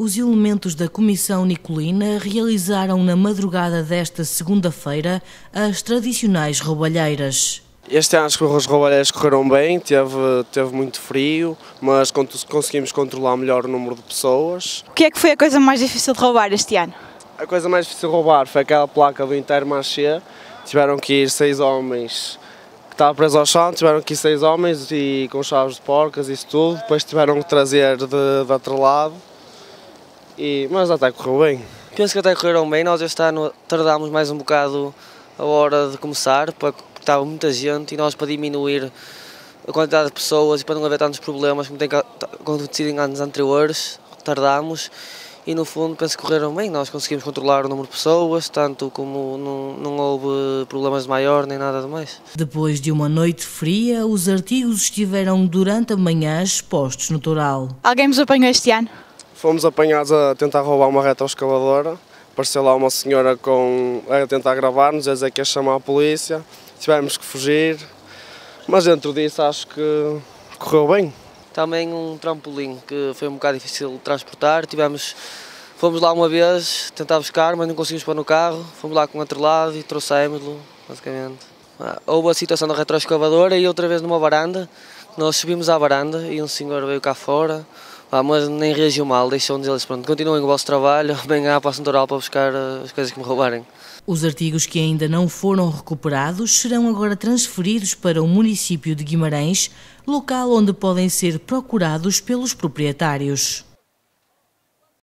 Os elementos da Comissão Nicolina realizaram na madrugada desta segunda-feira as tradicionais roubalheiras. Este ano as roubalheiras correram bem, teve muito frio, mas conseguimos controlar melhor o número de pessoas. O que é que foi a coisa mais difícil de roubar este ano? A coisa mais difícil de roubar foi aquela placa do Intermarché. Tiveram que ir 6 homens, que estava preso ao chão, e com chaves de porcas e isso tudo, depois tiveram que trazer de atrelado. Mas até correu bem. Penso que até correram bem. Nós este ano tardámos mais um bocado a hora de começar, porque estava muita gente, e nós, para diminuir a quantidade de pessoas e para não haver tantos problemas como tem acontecido em anos anteriores, tardámos, e no fundo penso que correram bem. Nós conseguimos controlar o número de pessoas, tanto como não houve problemas de maior nem nada de mais. Depois de uma noite fria, os artigos estiveram durante a manhã expostos no Toural. Alguém nos apanhou este ano? Fomos apanhados a tentar roubar uma retroescavadora. Apareceu lá uma senhora a tentar gravar-nos, a dizer que ia chamar a polícia. Tivemos que fugir, mas dentro disso acho que correu bem. Também um trampolim que foi um bocado difícil de transportar. Fomos lá uma vez tentar buscar, mas não conseguimos pôr no carro. Fomos lá com um atrelado e trouxemos-lo, basicamente. Houve a situação da retroescavadora e outra vez numa varanda. Nós subimos à varanda e um senhor veio cá fora. Mas nem reagiu mal, deixou-nos eles, pronto, continuem o vosso trabalho, venham para o Toural para buscar as coisas que me roubarem. Os artigos que ainda não foram recuperados serão agora transferidos para o município de Guimarães, local onde podem ser procurados pelos proprietários.